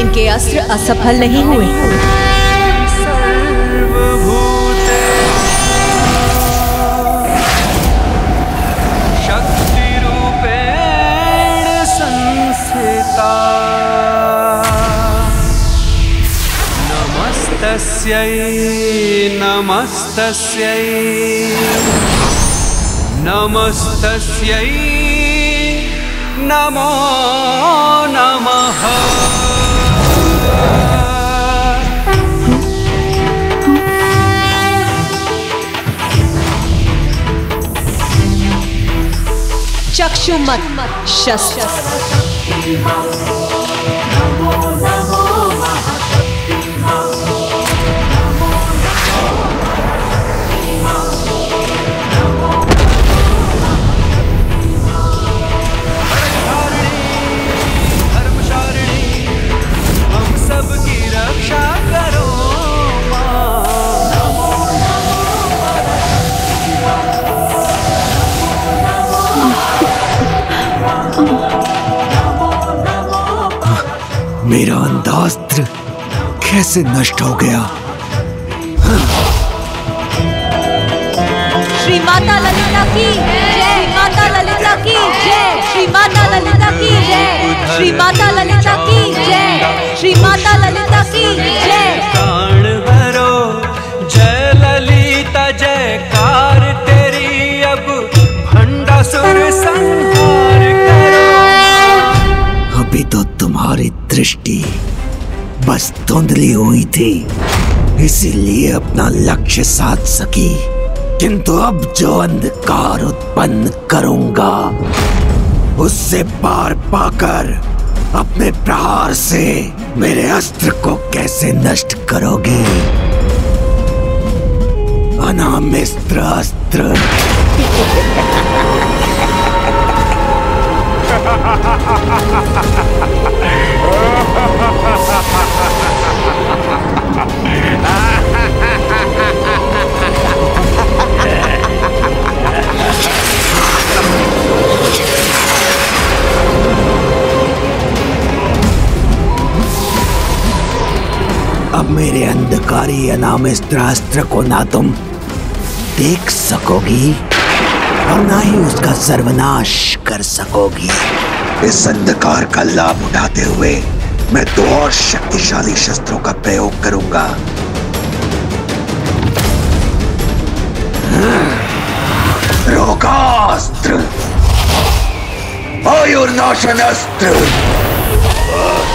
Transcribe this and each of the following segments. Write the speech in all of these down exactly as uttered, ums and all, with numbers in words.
इनके अस्त्र असफल नहीं हुए। शक्ति रूपेण संस्थिता नमस्तस्यै नमस्तस्यै नमस्तस्यै नमो नमः। चक्षुमत शस्त्र मेरा अंधास्त्र कैसे नष्ट हो गया? श्री माता ललिता की जय, माता ललिता की जय, श्री माता ललिता की जय, श्री माता ललिता की जय, श्री माता ललिता की जय। प्राण भरो जय ललिता जयकार तेरी अब भंडासुर संहार करो। अभी तो तुम्हारी दृष्टि बस धुंधली हुई थी, इसीलिए अपना लक्ष्य साध सकी, किंतु अब जो अंधकार उत्पन्न करूंगा उससे पार पाकर अपने प्रहार से मेरे अस्त्र को कैसे नष्ट करोगे? अनामिस्त्र अस्त्र। अब मेरे अंधकारी अनामिस्त्रास्त्र को ना तुम देख सकोगी और ना ही उसका सर्वनाश कर सकोगी। इस अंधकार का लाभ उठाते हुए मैं दो और शक्तिशाली शस्त्रों का प्रयोग करूंगा। रोगास्त्र, आयुर्नाशन-अस्त्र।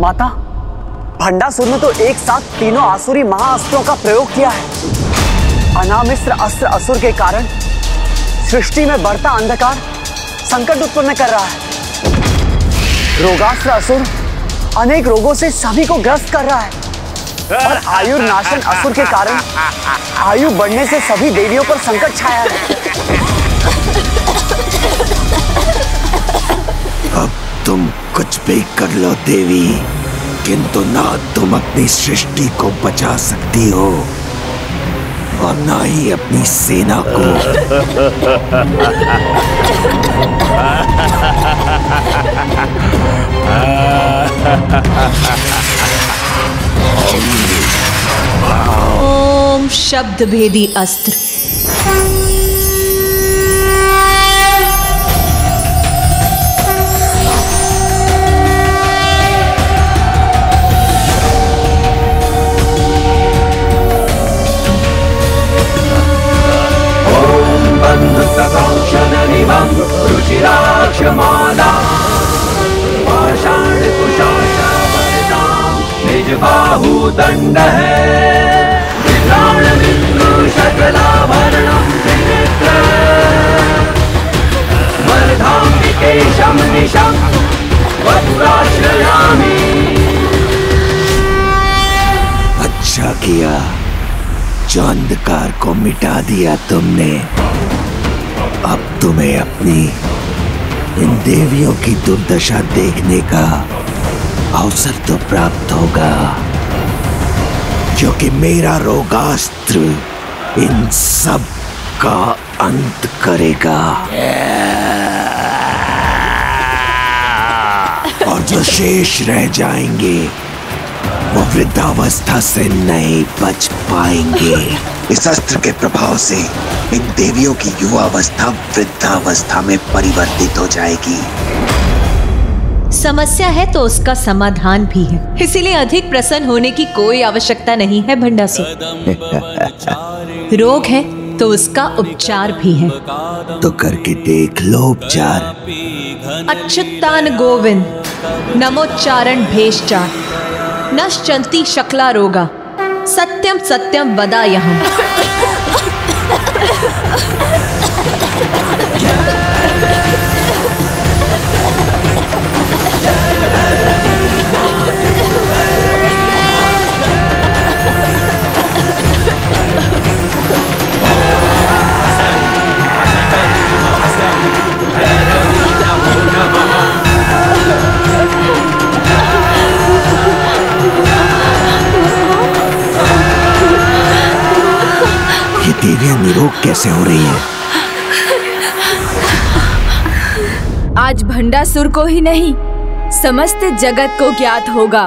माता, भंडासुर ने तो एक साथ तीनों आसुरी महाअस्त्रों का प्रयोग किया है। अनामिस्त्र अस्त्र असुर के कारण सृष्टि में बढ़ता अंधकार संकट उत्पन्न कर रहा है। रोगास्त्र असुर अनेक रोगों से सभी को ग्रस्त कर रहा है और आयुर्नाशन असुर के कारण आयु बढ़ने से सभी देवियों पर संकट छाया है। अब तुम कुछ भी कर लो देवी, किंतु ना तुम अपनी सृष्टि को बचा सकती हो और ना ही अपनी सेना को। ओम शब्द-भेदी अस्त्र। ओम बंधुस्तकांक्षणनिभं रुचिराक्षमाला। बाहुदंड है विराण विष्णु शकलाभरणं त्रिनेत्र मर्धाम्बिके शं निशं वक्त्राश्रयामि। अच्छा किया जो अंधकार को मिटा दिया तुमने। अब तुम्हें अपनी इन देवियों की दुर्दशा देखने का अवसर तो प्राप्त होगा, क्योंकि मेरा रोगास्त्र इन सब का अंत करेगा। और जो शेष रह जाएंगे वो वृद्धावस्था से नहीं बच पाएंगे। इस अस्त्र के प्रभाव से इन देवियों की युवावस्था वृद्धावस्था में परिवर्तित हो जाएगी। समस्या है तो उसका समाधान भी है, इसीलिए अधिक प्रसन्न होने की कोई आवश्यकता नहीं है भंडासुर। रोग है तो उसका उपचार भी है, तो करके देख लो उपचार। अच्छुतान गोविंद नमोच्चारण भेषचार नश्चंती शकला रोगा सत्यम सत्यम वदाम्यहम्। देवियां निरोग कैसे हो रही है? आज भंडासुर को ही नहीं समस्त जगत को ज्ञात होगा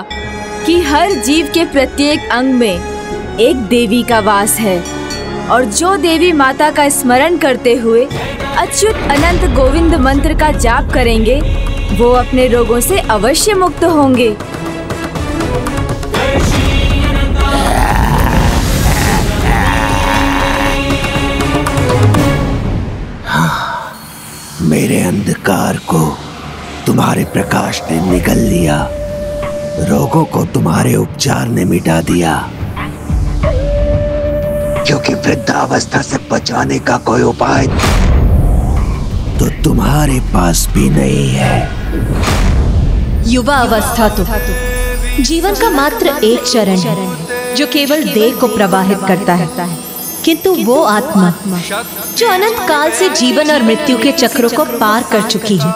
कि हर जीव के प्रत्येक अंग में एक देवी का वास है, और जो देवी माता का स्मरण करते हुए अच्युत अनंत गोविंद मंत्र का जाप करेंगे वो अपने रोगों से अवश्य मुक्त होंगे। मेरे अंधकार को तुम्हारे प्रकाश ने निगल लिया, रोगों को तुम्हारे उपचार ने मिटा दिया, क्योंकि वृद्धावस्था से बचाने का कोई उपाय तो तुम्हारे पास भी नहीं है। युवा अवस्था तो जीवन का मात्र एक चरण है जो केवल देह को प्रवाहित करता है, किंतु वो आत्मा जो अनंत काल से जीवन और मृत्यु के चक्रों को पार कर चुकी है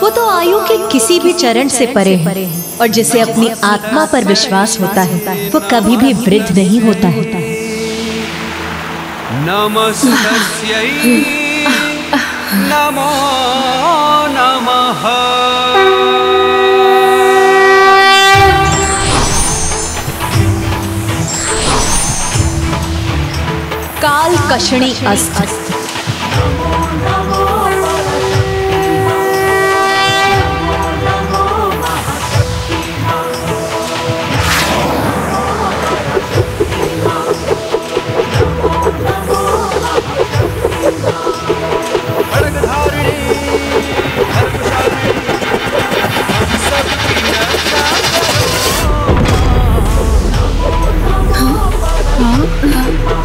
वो तो आयु के किसी भी चरण से परे है, और जिसे अपनी आत्मा पर विश्वास होता है वो कभी भी वृद्ध नहीं होता है। नमस्तस्यै नमो नमः। कालकषणी अस्त्र।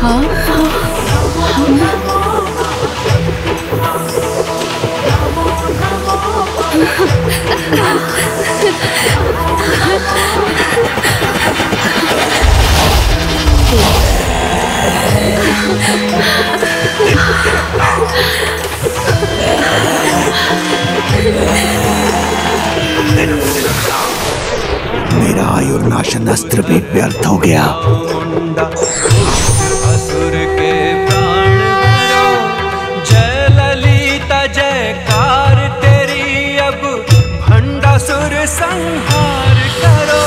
हाँ हाँ मेरा आयुर्नाशन अस्त्र भी व्यर्थ हो गया। असुर के प्राण धरो जय ललिता जयकार तेरी, अब भंडासुर संहार करो।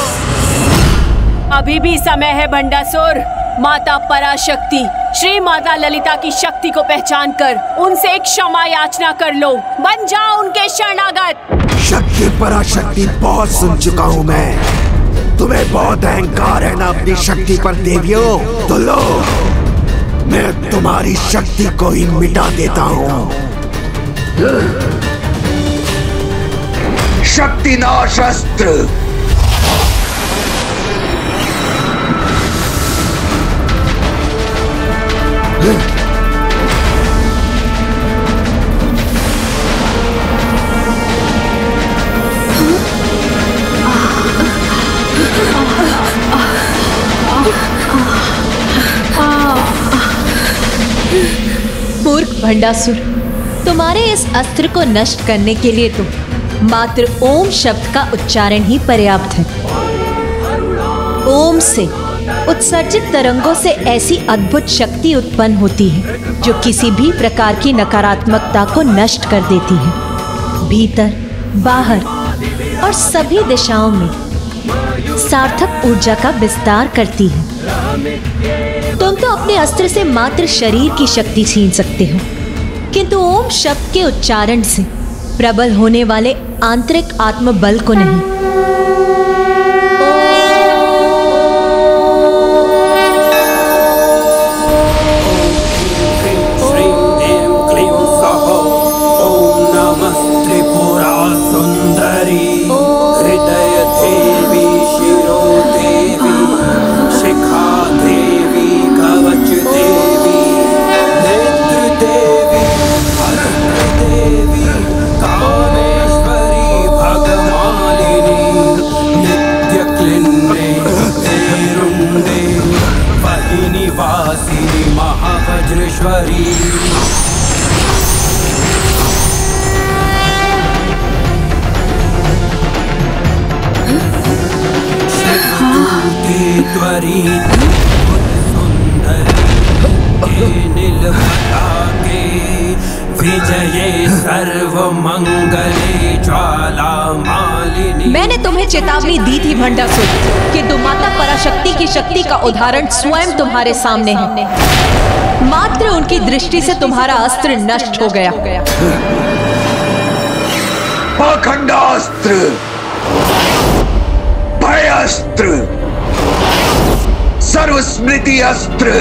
अभी भी समय है भंडासुर। माता पराशक्ति श्री माता ललिता की शक्ति को पहचान कर उनसे एक क्षमा याचना कर लो, बन जाओ उनके शरणागत। शक्ति पराशक्ति बहुत सुन चुका हूँ मैं। तुम्हें बहुत अहंकार है ना अपनी शक्ति पर देवियों, तो लो मैं तुम्हारी शक्ति को ही मिटा देता हूँ। शक्ति नाश अस्त्र। मूर्ख भंडासुर, तुम्हारे इस अस्त्र को नष्ट करने के लिए तो मात्र ओम शब्द का उच्चारण ही पर्याप्त है। ओम से उत्सर्जित तरंगों से ऐसी अद्भुत शक्ति उत्पन्न होती है जो किसी भी प्रकार की नकारात्मकता को नष्ट कर देती है। भीतर, बाहर और सभी दिशाओं में सार्थक ऊर्जा का विस्तार करती है। तुम तो अपने अस्त्र से मात्र शरीर की शक्ति छीन सकते हो, किंतु ओम शब्द के उच्चारण से प्रबल होने वाले आंतरिक आत्मबल को नहीं। मैंने तुम्हें चेतावनी दी थी भंडासुर कि तुम माता पराशक्ति की शक्ति का उदाहरण स्वयं तुम्हारे सामने है। मात्र उनकी दृष्टि से तुम्हारा अस्त्र नष्ट हो गया। पाखंडास्त्र, भयास्त्र, सर्वस्मृति अस्त्र,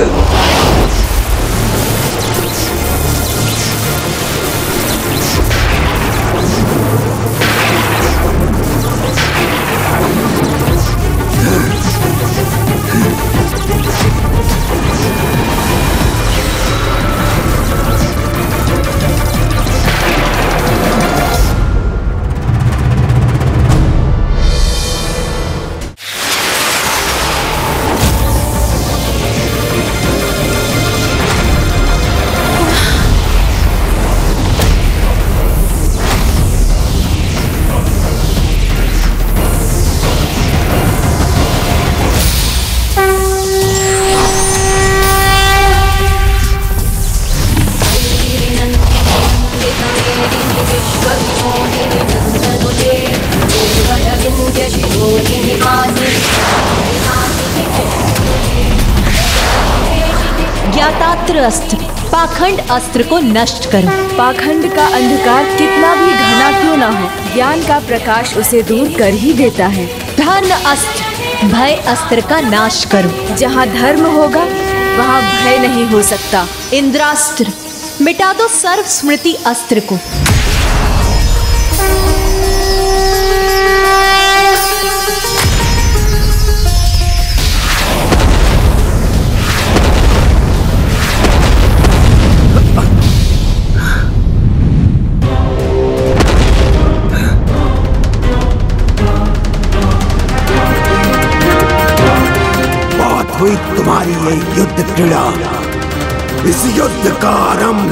अस्त्र, पाखंड अस्त्र को नष्ट करो। पाखंड का अंधकार कितना भी घना क्यों ना हो, ज्ञान का प्रकाश उसे दूर कर ही देता है। धन अस्त्र, भय अस्त्र का नाश करो। जहाँ धर्म होगा वहाँ भय नहीं हो सकता। इंद्रास्त्र, मिटा दो सर्व स्मृति अस्त्र को। तुम्हारी ये युद्ध क्रीड़ा, इस युद्ध का आरंभ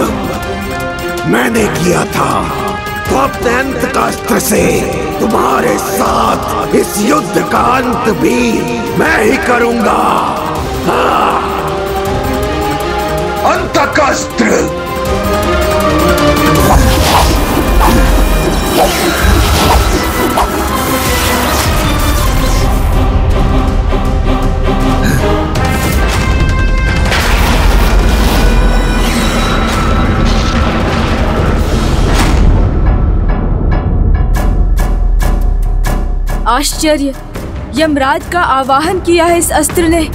मैंने किया था, तो अपने अंतकास्त्र से तुम्हारे साथ इस युद्ध का अंत भी मैं ही करूंगा। अंतकास्त्र। आश्चर्य, यमराज का आवाहन किया है इस अस्त्र ने।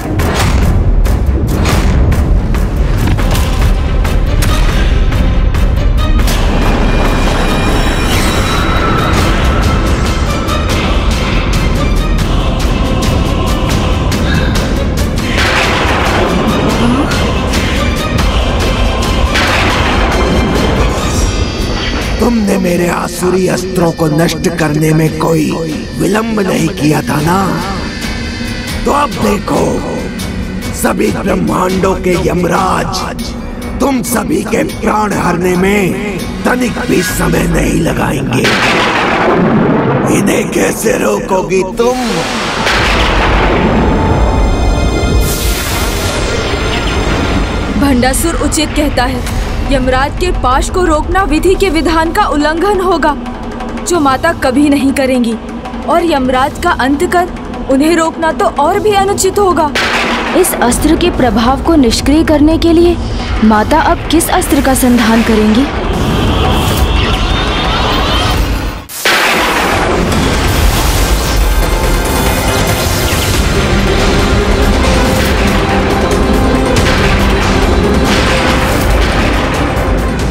मेरे आसुरी अस्त्रों को नष्ट करने में कोई विलंब नहीं किया था ना? तो अब देखो, सभी ब्रह्मांडों के यमराज तुम सभी के प्राण हरने में तनिक भी समय नहीं लगाएंगे। इन्हें कैसे रोकोगी तुम? भंडासुर उचित कहता है। यमराज के पाश को रोकना विधि के विधान का उल्लंघन होगा, जो माता कभी नहीं करेंगी, और यमराज का अंत कर उन्हें रोकना तो और भी अनुचित होगा। इस अस्त्र के प्रभाव को निष्क्रिय करने के लिए माता अब किस अस्त्र का संधान करेंगी?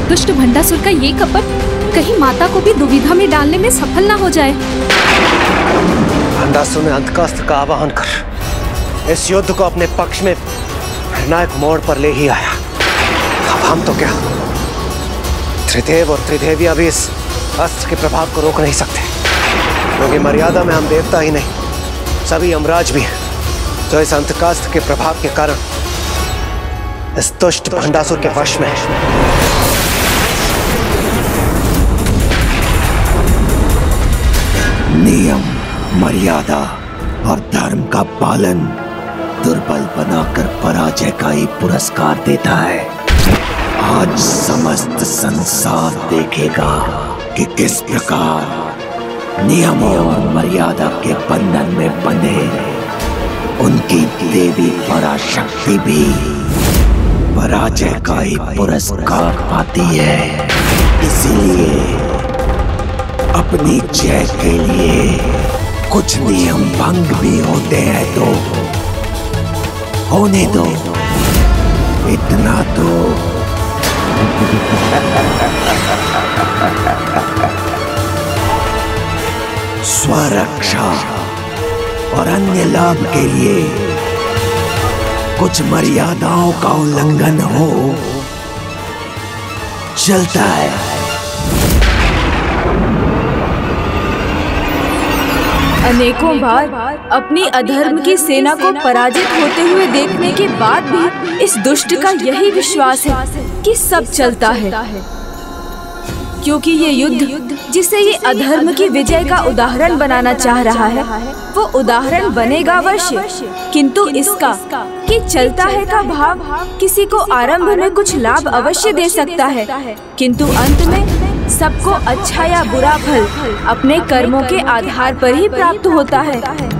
दुष्ट भंडासुर का ये कपट कहीं माता को भी दुविधा में डालने में सफल ना हो जाए। भंडासुर ने अंतकास्त्र का आवाहन कर इस युद्ध को अपने पक्ष में निर्णायक मोड़ पर ले ही आया। अब हम तो क्या, त्रिदेव और त्रिदेवी अभी इस अस्त्र के प्रभाव को रोक नहीं सकते, क्योंकि मर्यादा में हम देवता ही नहीं, सभी यमराज भी हैं, जो इस अंतकास्त्र के प्रभाव के कारण इस दुष्ट भंडासुर के वश में है। नियम, मर्यादा और धर्म का पालन दुर्बल बनाकर पराजय का ही पुरस्कार देता है। आज समस्त संसार देखेगा कि किस प्रकार नियमों और मर्यादा के बंधन में बंधे उनकी देवी पराशक्ति भी पराजय का ही पुरस्कार पाती है। इसीलिए अपनी जय के लिए कुछ नियम भंग भी होते हैं तो होने दो, इतना तो। स्वरक्षा और अन्य लाभ के लिए कुछ मर्यादाओं का उल्लंघन हो चलता है। अनेकों बार अपनी अधर्म की सेना को पराजित होते हुए देखने के बाद भी इस दुष्ट का यही विश्वास है कि सब चलता है, क्योंकि ये युद्ध जिसे ये अधर्म की विजय का उदाहरण बनाना चाह रहा है, वो उदाहरण बनेगा अवश्य, किंतु इसका कि चलता है का भाव किसी को आरंभ में कुछ लाभ अवश्य दे सकता है, किंतु अंत में सबको अच्छा या बुरा फल अपने कर्मों के आधार पर ही प्राप्त होता है।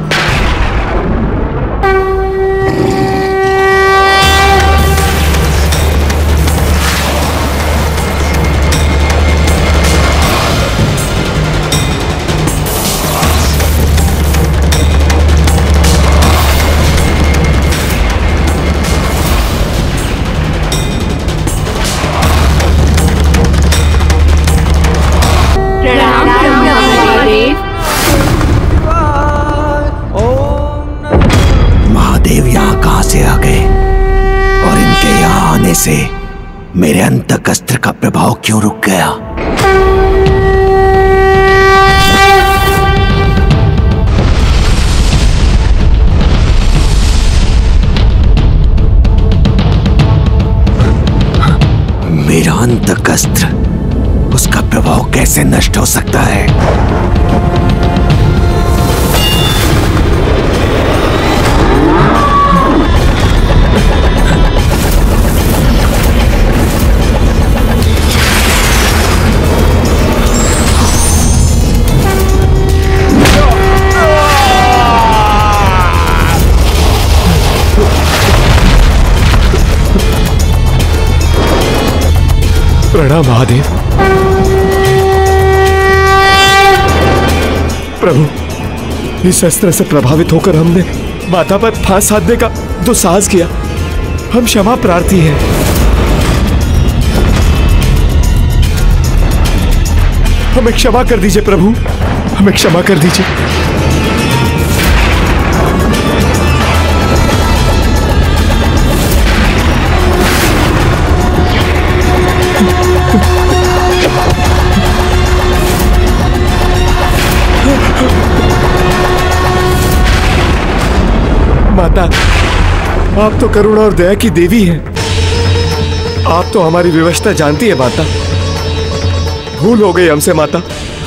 से मेरे अंतकस्त्र का प्रभाव क्यों रुक गया? मेरा अंतकस्त्र, उसका प्रभाव कैसे नष्ट हो सकता है? प्रणाम महादेव। प्रभु, इस अस्त्र से प्रभावित होकर हमने माता पर फांस साधने का दुस्साहस किया। हम क्षमा प्रार्थी हैं। हमें क्षमा कर दीजिए प्रभु, हमें क्षमा कर दीजिए। माता, आप तो करुणा और दया की देवी हैं। आप तो हमारी विवशता जानती है माता। भूल हो गई हमसे माता,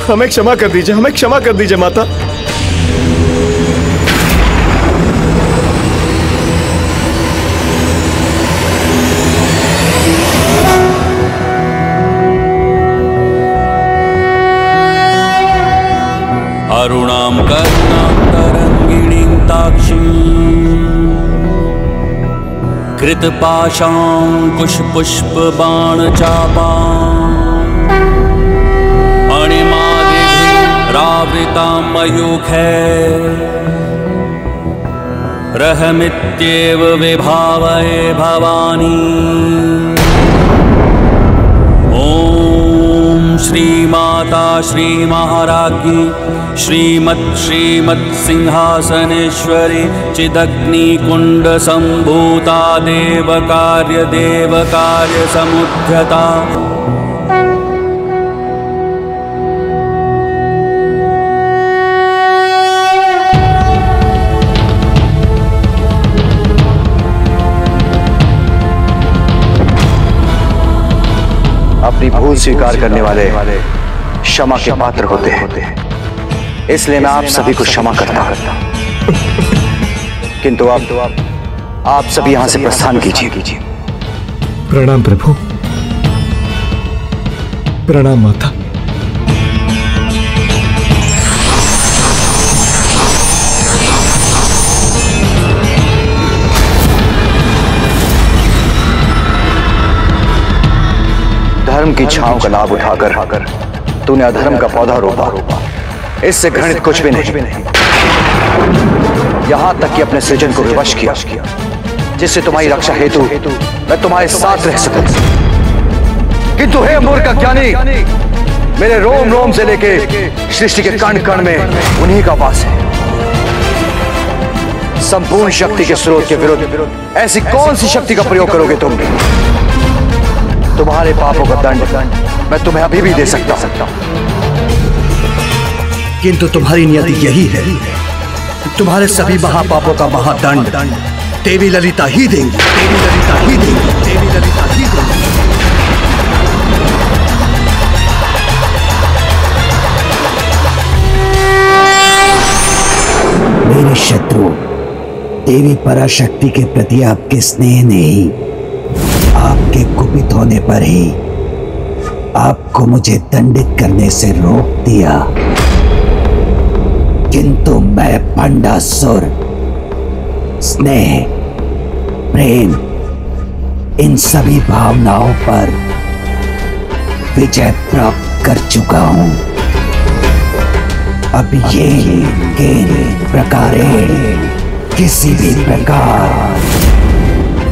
हमें क्षमा कर दीजिए, हमें क्षमा कर दीजिए माता। अरुणाम करुणाम तरंगिणीं ताक्षीं कृतपाशां कुशपुष्पबाणचापां अणिमादिभिः रावृतां मयूखैः रहमित्येव विभावये भवानी। ॐ श्रीमाता श्रीमहाराज्ञी श्रीमत् श्रीमत् सिंहासनेश्वरी चिदग्निकुंड संभूता देवकार्य देवकार्य समुद्यता। अपनी भूल स्वीकार करने वाले क्षमा के पात्र होते हैं, इसलिए मैं आप सभी को क्षमा करता हूं। किंतु आप आप सभी यहां से प्रस्थान कीजिए। प्रणाम प्रभु, प्रणाम माता। धर्म की छांव का लाभ उठाकर तूने अधर्म का पौधा रोपा, इससे घृणित कुछ भी नहीं, नहीं। यहाँ तक कि अपने सृजन को विवश किया, जिससे तुम्हारी रक्षा हेतु मैं तुम्हारे साथ रह सकूं। किंतु हे मूर्ख अज्ञानी, मेरे रोम रोम से लेके सृष्टि के कण कण में उन्हीं का वास है। संपूर्ण शक्ति के स्रोत के विरुद्ध ऐसी कौन सी शक्ति का प्रयोग करोगे तुम? तुम्हारे पापों का दंड मैं तुम्हें अभी भी दे सकता हूं, किंतु तुम्हारी नियति यही है। तुम्हारे सभी महापापों का महादंड देवी ललिता ही देंगी, देवी ललिता ही देंगी, देवी ललिता ही देंगी। मेरे शत्रु देवी पराशक्ति के प्रति आपके स्नेह ने ही, आपके कुपित होने पर ही आपको मुझे दंडित करने से रोक दिया, किंतु मैं बंडासुर स्नेह प्रेम इन सभी भावनाओं पर विजय प्राप्त कर चुका हूं। अब ये प्रकारे किसी भी प्रकार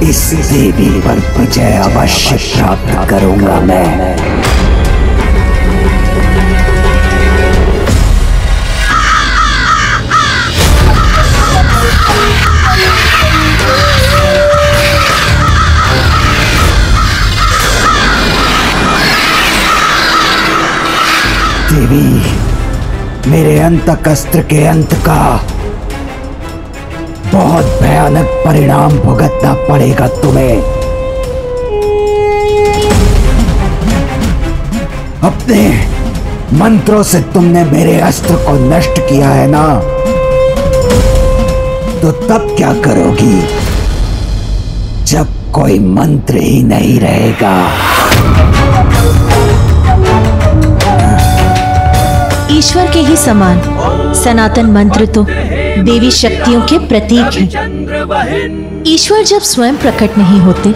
इस देवी पर विजय अवश्य प्राप्त करूंगा मैं। देवी, मेरे अंतकस्त्र के अंत का बहुत भयानक परिणाम भुगतना पड़ेगा तुम्हें। अपने मंत्रों से तुमने मेरे अस्त्र को नष्ट किया है ना, तो तब क्या करोगी जब कोई मंत्र ही नहीं रहेगा? ईश्वर के ही समान सनातन मंत्र तो देवी शक्तियों के प्रतीक हैं। ईश्वर जब स्वयं प्रकट नहीं होते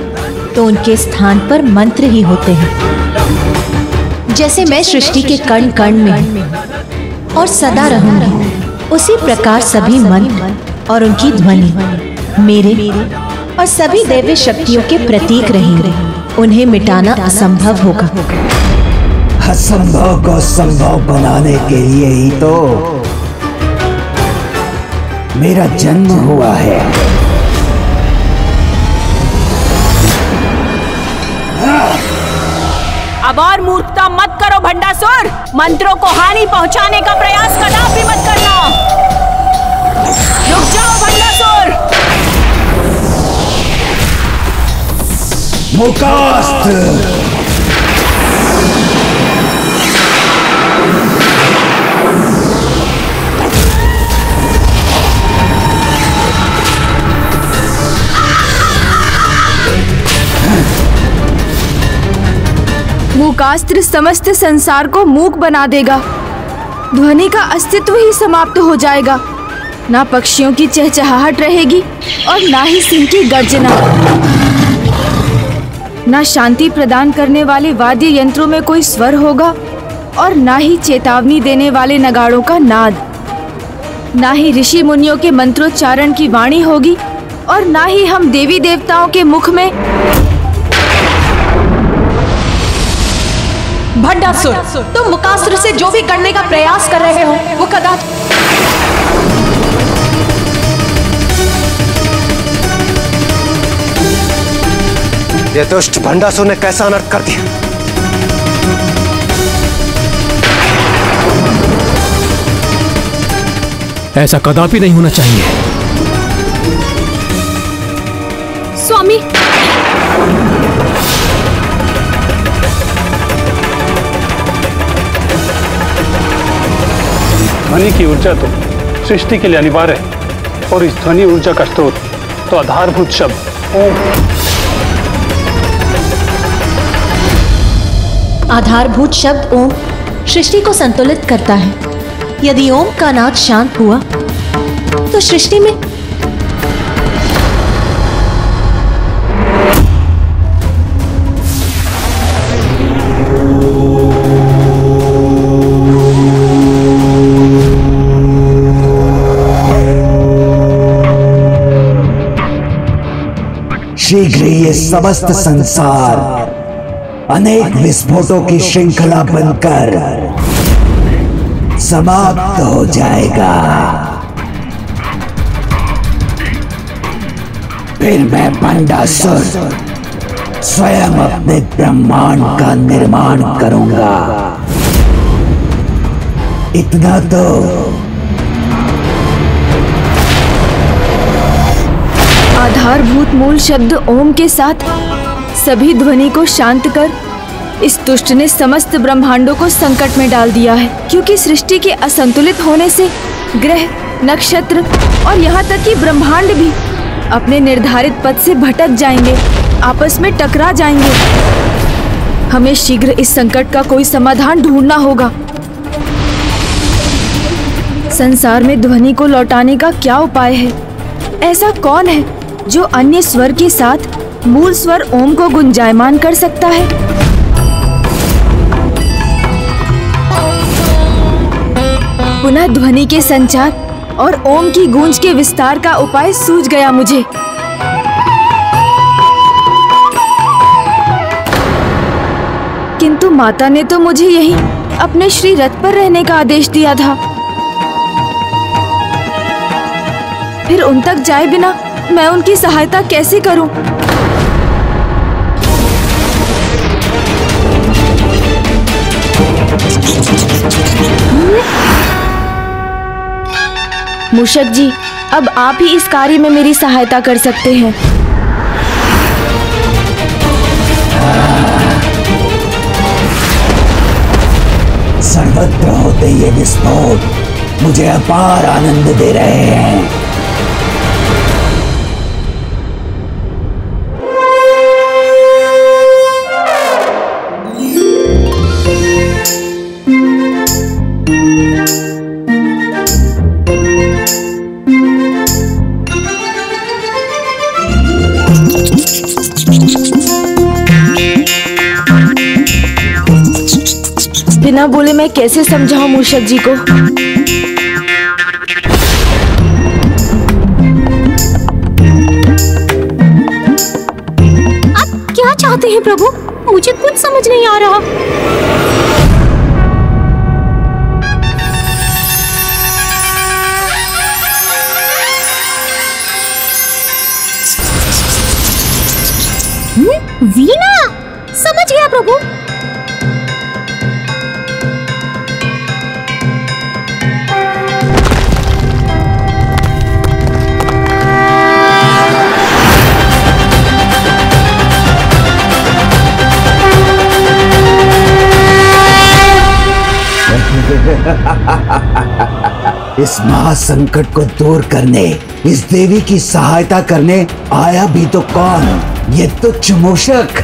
तो उनके स्थान पर मंत्र ही होते हैं। जैसे मैं सृष्टि के कण कण में और सदा रहूंगी, उसी प्रकार सभी मंत्र और उनकी ध्वनि मेरे और सभी देवी शक्तियों के प्रतीक रहेंगे। उन्हें मिटाना असंभव होगा। असंभव को संभव बनाने के लिए ही तो मेरा जन्म हुआ है। अब और मूर्खता मत करो भंडासुर, मंत्रों को हानि पहुंचाने का प्रयास कदापि मत करना। रुक जाओ भंडासुर। मुखास्त्र। मूकास्त्र समस्त संसार को मूक बना देगा। ध्वनि का अस्तित्व ही समाप्त हो जाएगा। ना पक्षियों की चहचहाहट रहेगी और ना ही सिंह की गर्जना। ना शांति प्रदान करने वाले वाद्य यंत्रों में कोई स्वर होगा और ना ही चेतावनी देने वाले नगाड़ों का नाद। ना ही ऋषि मुनियों के मंत्रोच्चारण की वाणी होगी और ना ही हम देवी देवताओं के मुख में भंडासुर, तुम तो मुकास्त्र से जो भी करने का प्रयास कर रहे हो वो कदाच ये दुष्ट भंडासुर ने कैसा अनर्थ कर दिया। ऐसा कदापि नहीं होना चाहिए। स्वामी, ध्वनि की ऊर्जा तो सृष्टि के लिए अनिवार्य है और इस ध्वनि ऊर्जा का स्रोत तो आधारभूत शब्द ओम। आधारभूत शब्द ओम सृष्टि को संतुलित करता है। यदि ओम का नाद शांत हुआ तो सृष्टि में शीघ्र ये समस्त संसार अनेक विस्फोटों की श्रृंखला बनकर समाप्त हो जाएगा। फिर मैं भंडासुर स्वयं अपने ब्रह्मांड का निर्माण करूंगा। इतना तो आधारभूत मूल शब्द ओम के साथ सभी ध्वनि को शांत कर इस दुष्ट ने समस्त ब्रह्मांडों को संकट में डाल दिया है, क्योंकि सृष्टि के असंतुलित होने से ग्रह, नक्षत्र और यहाँ तक कि ब्रह्मांड भी अपने निर्धारित पथ से भटक जाएंगे, आपस में टकरा जाएंगे। हमें शीघ्र इस संकट का कोई समाधान ढूंढना होगा। संसार में ध्वनि को लौटाने का क्या उपाय है? ऐसा कौन है जो अन्य स्वर के साथ मूल स्वर ओम को गुंजायमान कर सकता है? पुनः ध्वनि के संचार और ओम की गूंज के विस्तार का उपाय सूझ गया मुझे। किंतु माता ने तो मुझे यही अपने श्री रथ पर रहने का आदेश दिया था। फिर उन तक जाए बिना मैं उनकी सहायता कैसे करूं? मूषक जी, अब आप ही इस कार्य में मेरी सहायता कर सकते हैं। सर्वत्र होते ये विस्फोट मुझे अपार आनंद दे रहे हैं। बिना बोले मैं कैसे समझाऊं मूषक जी को? आप क्या चाहते हैं प्रभु? मुझे कुछ समझ नहीं आ रहा। वीणा, समझ गया प्रभु। इस महासंकट को दूर करने, इस देवी की सहायता करने आया भी तो कौन? ये तो चमोशक।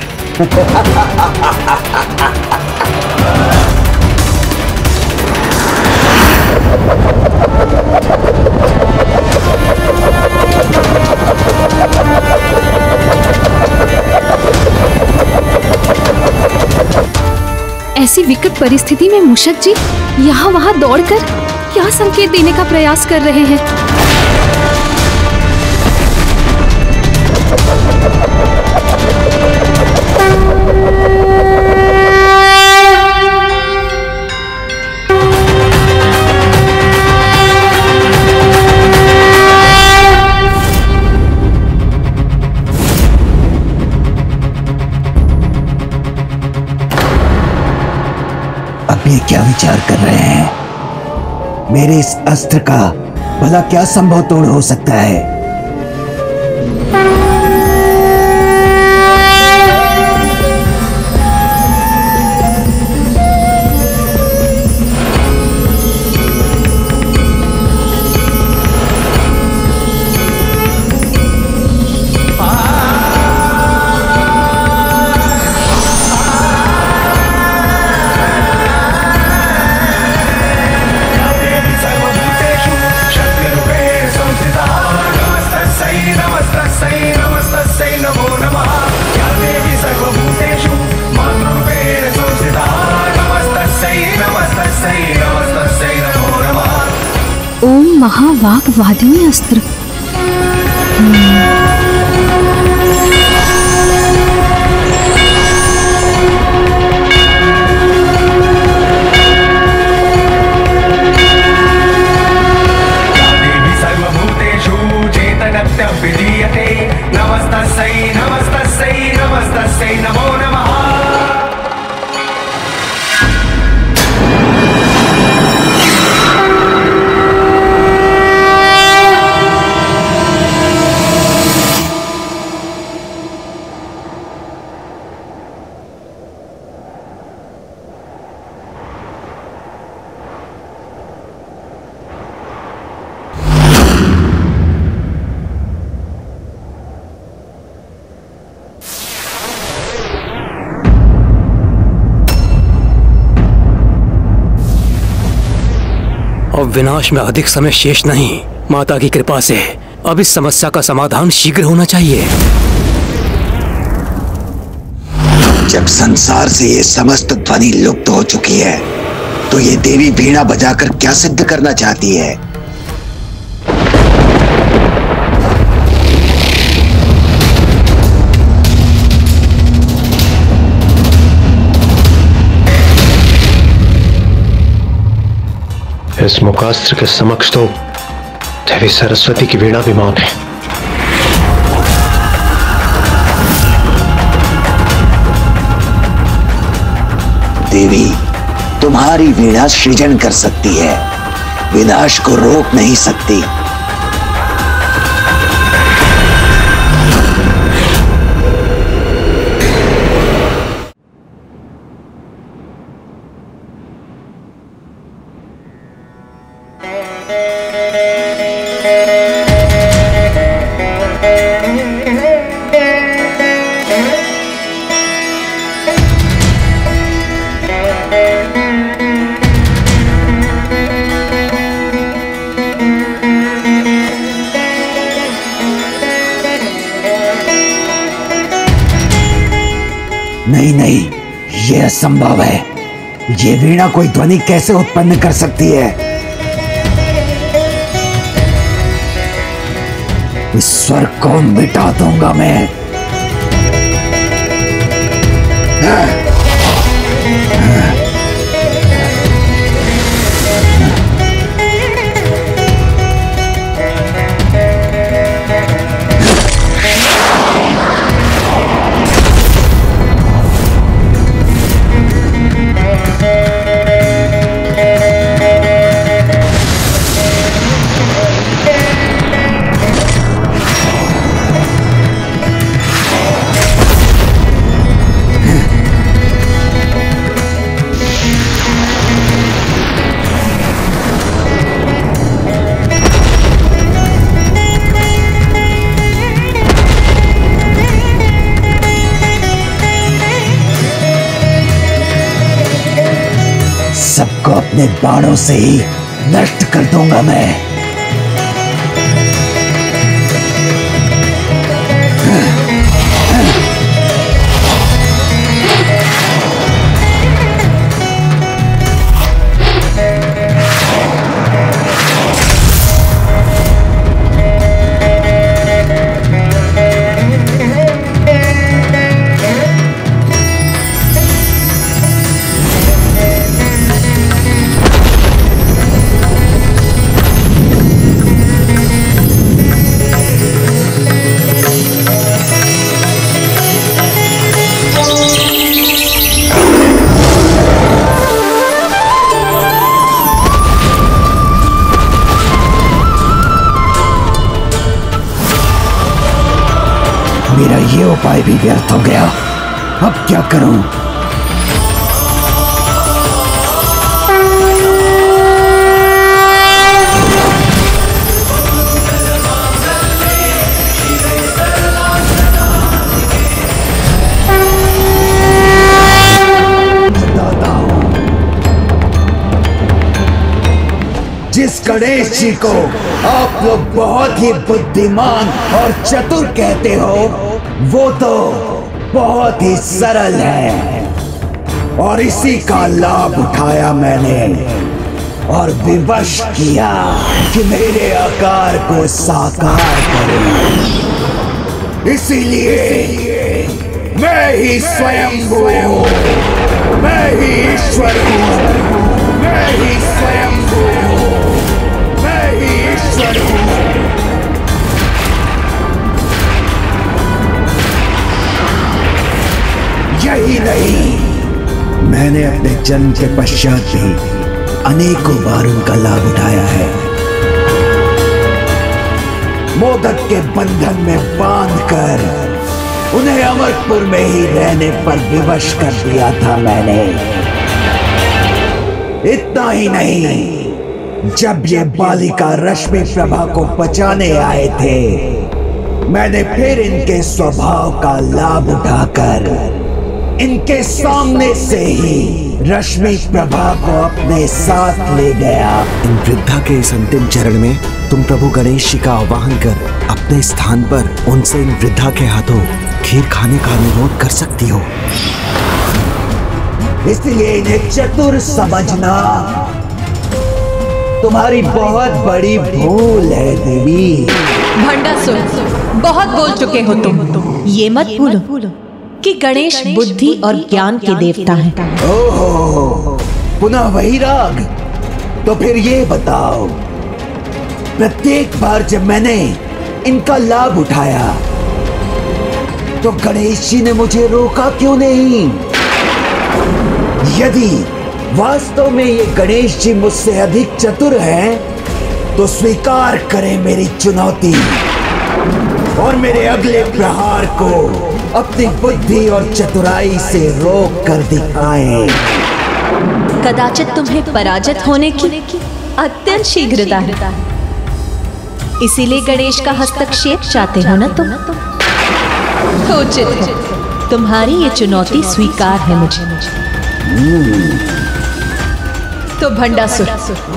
ऐसी विकट परिस्थिति में मूषक जी यहाँ वहाँ दौड़कर क्या संकेत देने का प्रयास कर रहे हैं? ये क्या विचार कर रहे हैं? मेरे इस अस्त्र का भला क्या संभव तोड़ हो सकता है? वादिनी अस्त्र विनाश में अधिक समय शेष नहीं। माता की कृपा से अब इस समस्या का समाधान शीघ्र होना चाहिए। जब संसार से ये समस्त ध्वनि लुप्त हो चुकी है तो ये देवी वीणा बजाकर क्या सिद्ध करना चाहती है? इस मुखास्त्र के समक्ष तो देवी सरस्वती की वीणा भी मौन है। देवी, तुम्हारी वीणा सृजन कर सकती है, विनाश को रोक नहीं सकती। संभव है। ये वीणा कोई ध्वनि कैसे उत्पन्न कर सकती है? इस स्वर को मिटा दूंगा मैं। हाँ। अपने बाणों से ही नष्ट कर दूंगा मैं। उपाय भी व्यर्थ हो गया, अब क्या करूं? बताता हूं, जिस गणेश जी को आप लोग बहुत ही बुद्धिमान और चतुर कहते हो, वो तो बहुत ही सरल है और इसी का लाभ उठाया मैंने और विवश किया कि मेरे आकार को साकार करें। इसीलिए मैं ही स्वयंभू हूँ, मैं ही ईश्वर हूँ, मैं ही स्वयंभू हूँ, मैं ही ईश्वर हूँ। यही नहीं, मैंने अपने जन्म के पश्चात भी अनेकों बार उनका लाभ उठाया है। मोदक के बंधन में बांधकर उन्हें अमरपुर में ही रहने पर विवश कर दिया था मैंने। इतना ही नहीं, जब ये बालिका रश्मि प्रभा को बचाने आए थे, मैंने फिर इनके स्वभाव का लाभ उठाकर इनके सामने से ही रश्मि प्रभा को अपने साथ ले गया। इन वृद्धा के इस अंतिम चरण में तुम प्रभु गणेश जी का आवाहन कर अपने स्थान पर उनसे इन वृद्धा के हाथों खीर खाने का अनुरोध कर सकती हो। इसलिए इन्हें चतुर समझना तुम्हारी बहुत बड़ी भूल है देवी। भंडासुर, बहुत बोल चुके हो तुम, ये मत भूलो कि गणेश बुद्धि और ज्ञान के देवता हैं। ओहो, पुनः वही राग। तो फिर ये बताओ, प्रत्येक बार जब मैंने इनका लाभ उठाया तो गणेश जी ने मुझे रोका क्यों नहीं? यदि वास्तव में ये गणेश जी मुझसे अधिक चतुर हैं, तो स्वीकार करें मेरी चुनौती और मेरे अगले प्रहार को अपनी बुद्धि और चतुराई से रोक कर दिखाएं। कदाचित तुम्हें पराजित होने की अत्यंत शीघ्रता है, इसीलिए गणेश का हस्तक्षेप चाहते हो ना तुम? उचित है, तुम्हारी ये चुनौती स्वीकार है मुझे। तो भंडासुर,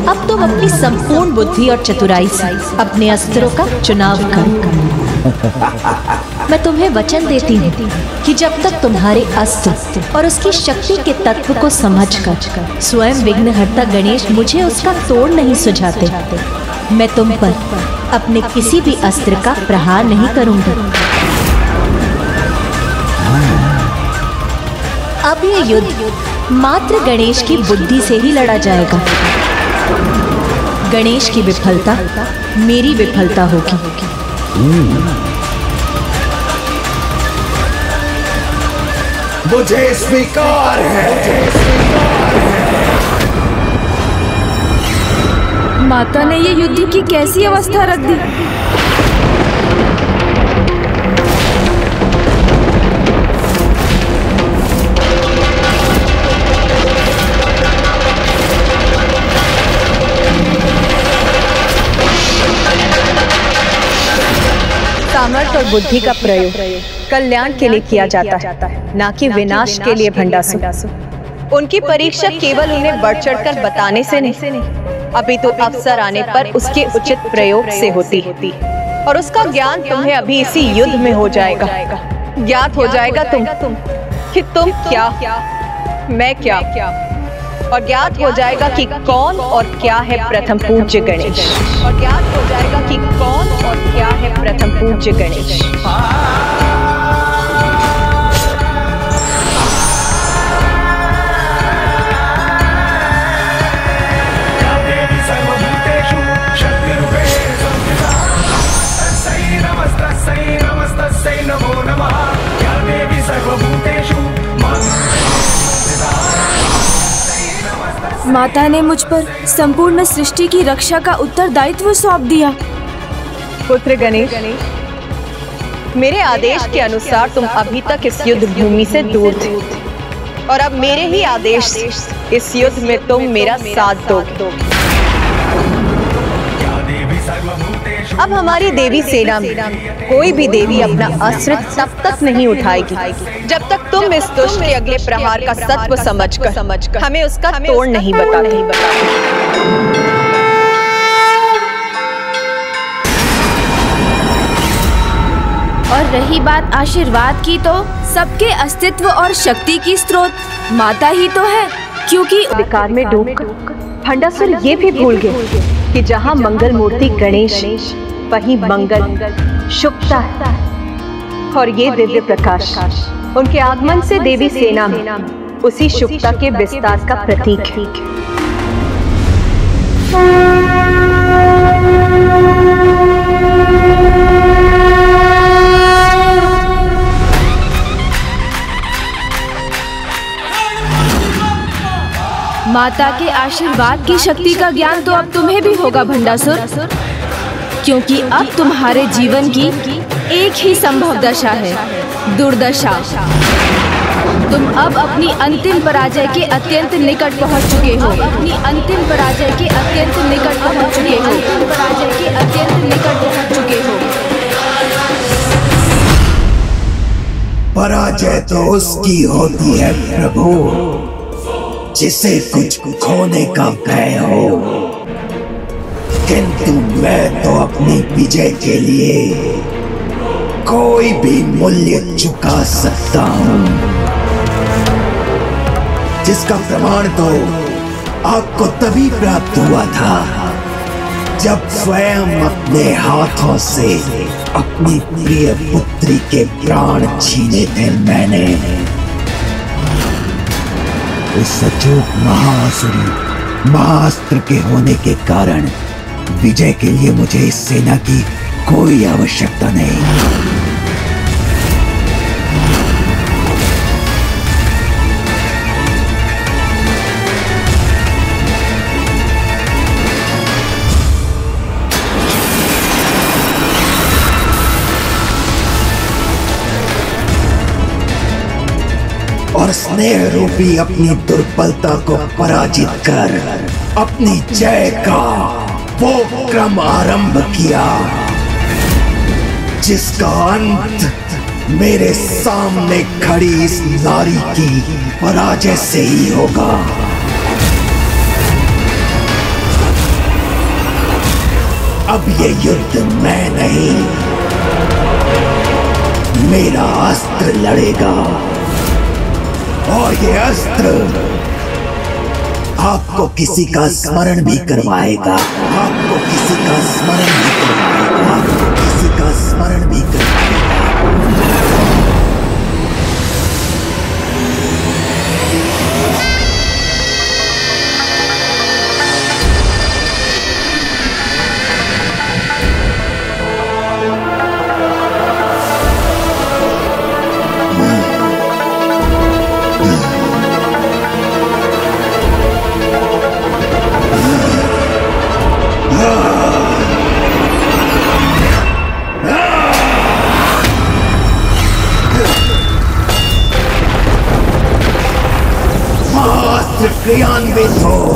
अब तुम अपनी संपूर्ण बुद्धि और चतुराई से अपने अस्त्रों का चुनाव करो। मैं तुम्हें वचन देती हूँ कि जब तक तुम्हारे अस्त्र और उसकी शक्ति के तत्व को समझकर स्वयं विघ्नहर्ता गणेश मुझे उसका तोड़ नहीं सुझाते, मैं तुम पर अपने किसी भी अस्त्र का प्रहार नहीं करूँगी। अब ये युद्ध मात्र गणेश की बुद्धि से ही लड़ा जाएगा। गणेश की विफलता मेरी विफलता होगी। मुझे स्वीकार है। माता ने ये युद्ध की कैसी अवस्था रख दी। सामर्थ्य और बुद्धि का प्रयोग कल्याण के लिए किया जाता है, ना कि विनाश के लिए। भंडासुर, उनकी परीक्षा केवल उन्हें बढ़ चढ़कर बताने से नहीं, अभी तो अवसर आने पर उसके उचित प्रयोग से होती होती और उसका ज्ञान तुम्हें अभी इसी युद्ध में हो जाएगा। ज्ञात हो जाएगा तुम कि तुम क्या, मैं क्या, और ज्ञात हो जाएगा कि कौन और क्या है प्रथम पूज्य गणेश। और ज्ञात हो जाएगा कि कौन और क्या है प्रथम पूज्य गणेश। माता ने मुझ पर संपूर्ण सृष्टि की रक्षा का उत्तरदायित्व सौंप दिया। पुत्र गणेश, मेरे आदेश के अनुसार तुम अभी तक इस युद्ध भूमि से दूर थे और अब मेरे ही आदेश से इस युद्ध में तुम मेरा साथ दोगे। अब हमारी देवी सेना में कोई भी देवी अपना अस्त्र तब तक नहीं उठाएगी जब तक तुम इस दुष्ट के अगले प्रहार का सत्व समझकर समझकर हमें उसका तोड़ नहीं बता नहीं बता। और रही बात आशीर्वाद की, तो सबके अस्तित्व और शक्ति की स्रोत माता ही तो है, क्योंकि विकार में डूबकर भंडासुर ये भी भूल गए कि जहाँ मंगल मूर्ति गणेश वही मंगल शुभता है। और ये दिव्य प्रकाश उनके आगमन से देवी सेना में उसी शुभता के विस्तार का प्रतीक है। माता के आशीर्वाद की शक्ति का ज्ञान तो अब तुम्हें भी होगा भंडासुर, क्योंकि अब तुम्हारे जीवन की एक ही संभव दशा है, दुर्दशा। तुम अब अपनी अंतिम पराजय के अत्यंत निकट पहुंच चुके हो। अपनी अंतिम पराजय के अत्यंत निकट पहुंच चुके हो। अंतिम पराजय के अत्यंत निकट पहुंच चुके हो। पराजय तो उसकी होती है प्रभु जिसे कुछ खोने का भय हो, किंतु मैं तो अपनी विजय के लिए कोई भी मूल्य चुका सकता हूँ, जिसका प्रमाण तो आपको तभी प्राप्त हुआ था जब स्वयं अपने हाथों से अपनी प्रिय पुत्री के प्राण छीने थे मैंने। उस अचूक महासुरी महाअस्त्र के होने के कारण विजय के लिए मुझे इस सेना की कोई आवश्यकता नहीं। और स्नेह रूपी अपनी दुर्बलता को पराजित कर अपनी जय का वो क्रम आरंभ किया जिसका अंत मेरे सामने खड़ी इस नारी की पराजय से ही होगा। अब ये युद्ध मैं नहीं, मेरा अस्त्र लड़ेगा, और ये अस्त्र आपको किसी का स्मरण भी करवाएगा। आपको किसी का स्मरण भी करवाएगा। आपको किसी का स्मरण भी क्रियान्वित हो।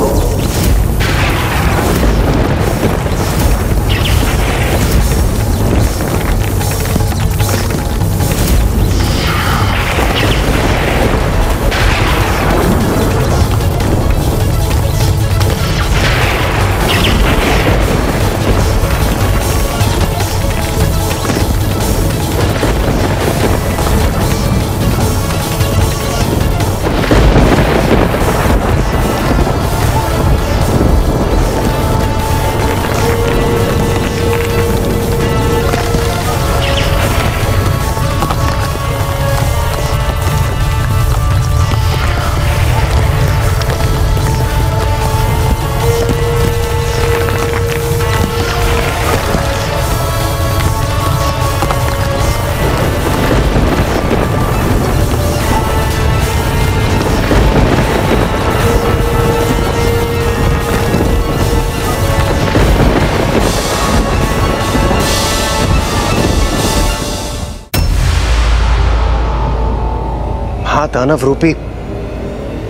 बड़ा दानव रूपी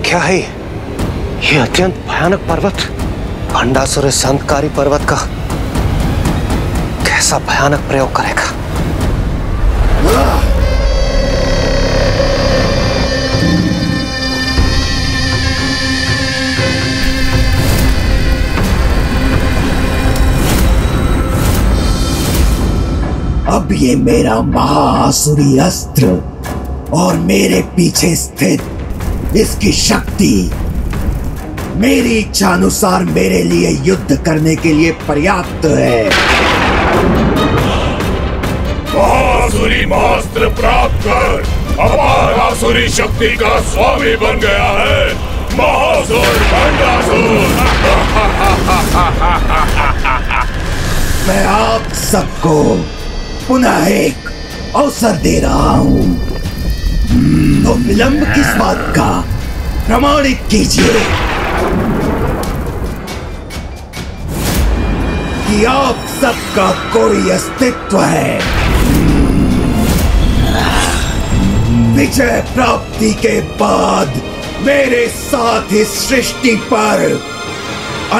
क्या है ये अत्यंत भयानक पर्वत? भंडासुर इस अंधकारी पर्वत का कैसा भयानक प्रयोग करेगा? अब ये मेरा महाआसुरी अस्त्र और मेरे पीछे स्थित इसकी शक्ति मेरी इच्छा अनुसार मेरे लिए युद्ध करने के लिए पर्याप्त है। महाआसुरी अस्त्र प्राप्त कर अपार आसुरी शक्ति का स्वामी बन गया है महासुर भंडासुर। मैं आप सबको पुनः एक अवसर दे रहा हूँ, तो विलंब किस बात का? प्रमाणित कीजिए कि आप सबका कोई अस्तित्व है। विजय प्राप्ति के बाद मेरे साथ इस सृष्टि पर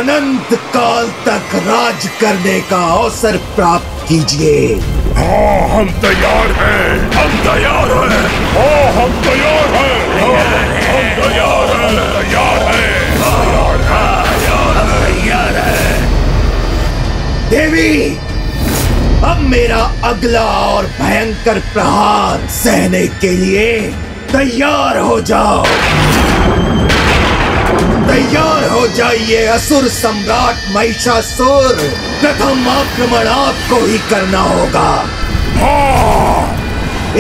अनंत काल तक राज करने का अवसर प्राप्त कीजिए। हाँ, हम तैयार हैं, हम तैयार हैं, हाँ, हम तैयार हैं, हम तैयार हैं, तैयार हैं, तैयार हैं। देवी, अब मेरा अगला और भयंकर प्रहार सहने के लिए तैयार हो जाओ। तैयार हो जाइए असुर सम्राट महिषासुर, प्रथम आक्रमण आपको ही करना होगा।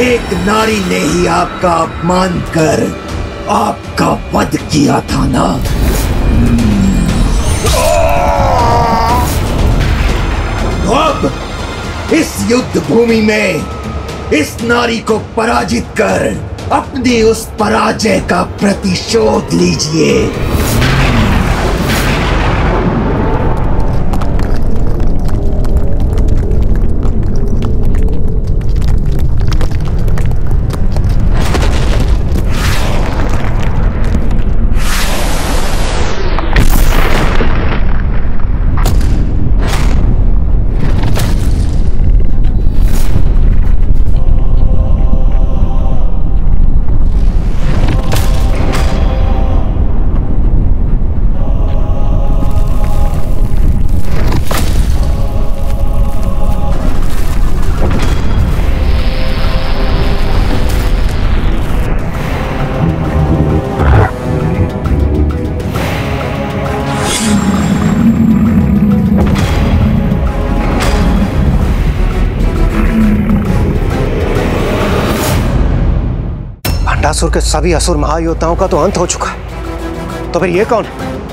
एक नारी ने ही आपका अपमान कर आपका वध किया था ना? तो अब इस युद्ध भूमि में इस नारी को पराजित कर अपनी उस पराजय का प्रतिशोध लीजिए। असुर के सभी असुर महायोद्धाओं का तो अंत हो चुका है, तो फिर ये कौन है?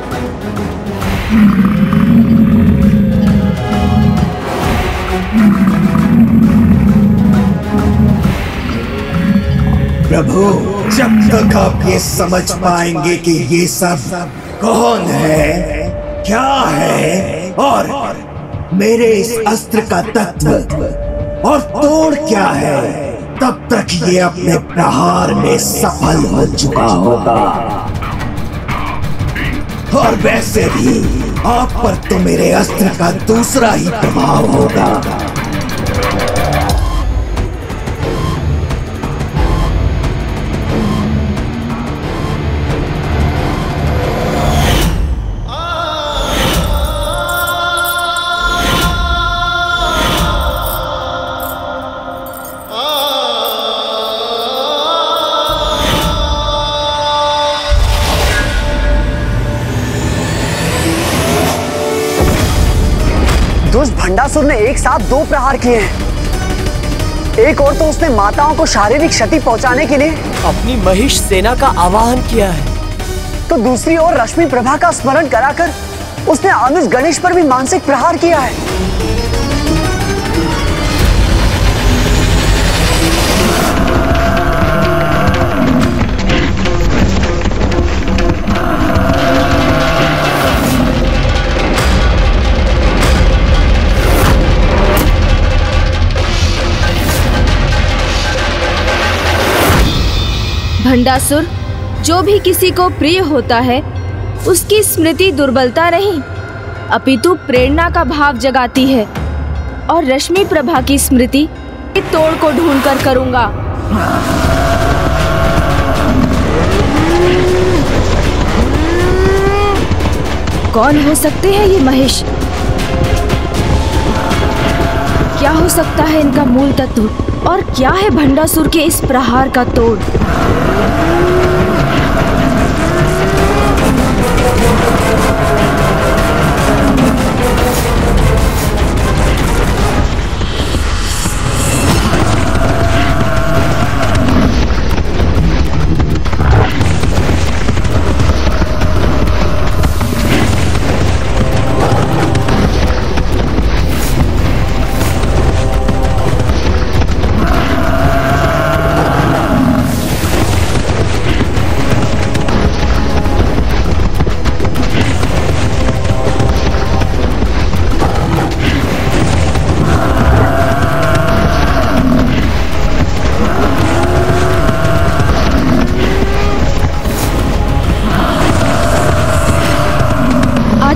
प्रभु, जब तक आप ये समझ पाएंगे कि ये सब कौन है, क्या है और मेरे इस अस्त्र का तत्व और तोड़ क्या है, तब तक ये अपने प्रहार में सफल हो चुका होगा। और वैसे भी आप पर तो मेरे अस्त्र का दूसरा ही प्रभाव होगा। भंडासुर ने एक साथ दो प्रहार किए हैं। एक और तो उसने माताओं को शारीरिक क्षति पहुंचाने के लिए अपनी महिष सेना का आवाहन किया है, तो दूसरी ओर रश्मि प्रभा का स्मरण कराकर उसने आमिष गणेश पर भी मानसिक प्रहार किया है। भंडासुर जो भी किसी को प्रिय होता है उसकी स्मृति दुर्बलता नहीं अपितु प्रेरणा का भाव जगाती है, और रश्मि प्रभा की स्मृति तोड़ को ढूंढकर करूंगा। कौन हो सकते हैं ये महेश? क्या हो सकता है इनका मूल तत्व, और क्या है भंडासुर के इस प्रहार का तोड़?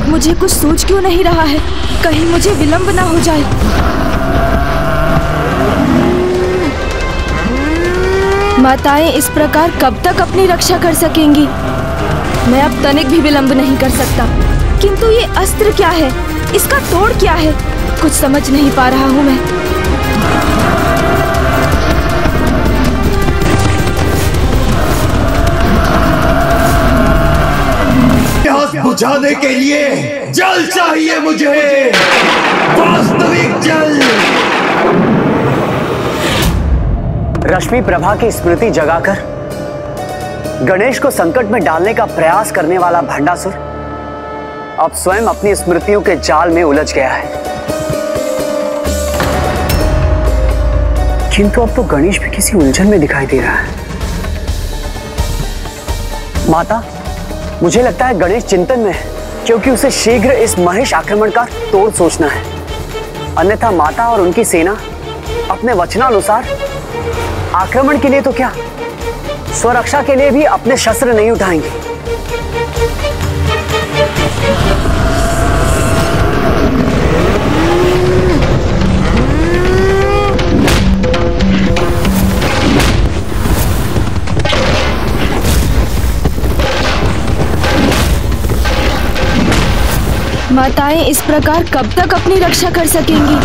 मुझे कुछ सोच क्यों नहीं रहा है? कहीं मुझे विलंब ना हो जाए। माताएं इस प्रकार कब तक अपनी रक्षा कर सकेंगी? मैं अब तनिक भी विलंब नहीं कर सकता। किंतु ये अस्त्र क्या है? इसका तोड़ क्या है? कुछ समझ नहीं पा रहा हूँ मैं। बुझाने के लिए जल चाहिए मुझे, वास्तविक जल। रश्मि प्रभा की स्मृति जगाकर गणेश को संकट में डालने का प्रयास करने वाला भंडासुर अब स्वयं अपनी स्मृतियों के जाल में उलझ गया है। किंतु अब तो गणेश भी किसी उलझन में दिखाई दे रहा है। माता, मुझे लगता है गणेश चिंतन में है, क्योंकि उसे शीघ्र इस महिष आक्रमण का तोड़ सोचना है, अन्यथा माता और उनकी सेना अपने वचनानुसार आक्रमण के लिए तो क्या स्वरक्षा के लिए भी अपने शस्त्र नहीं उठाएंगे। माताएं इस प्रकार कब तक अपनी रक्षा कर सकेंगी?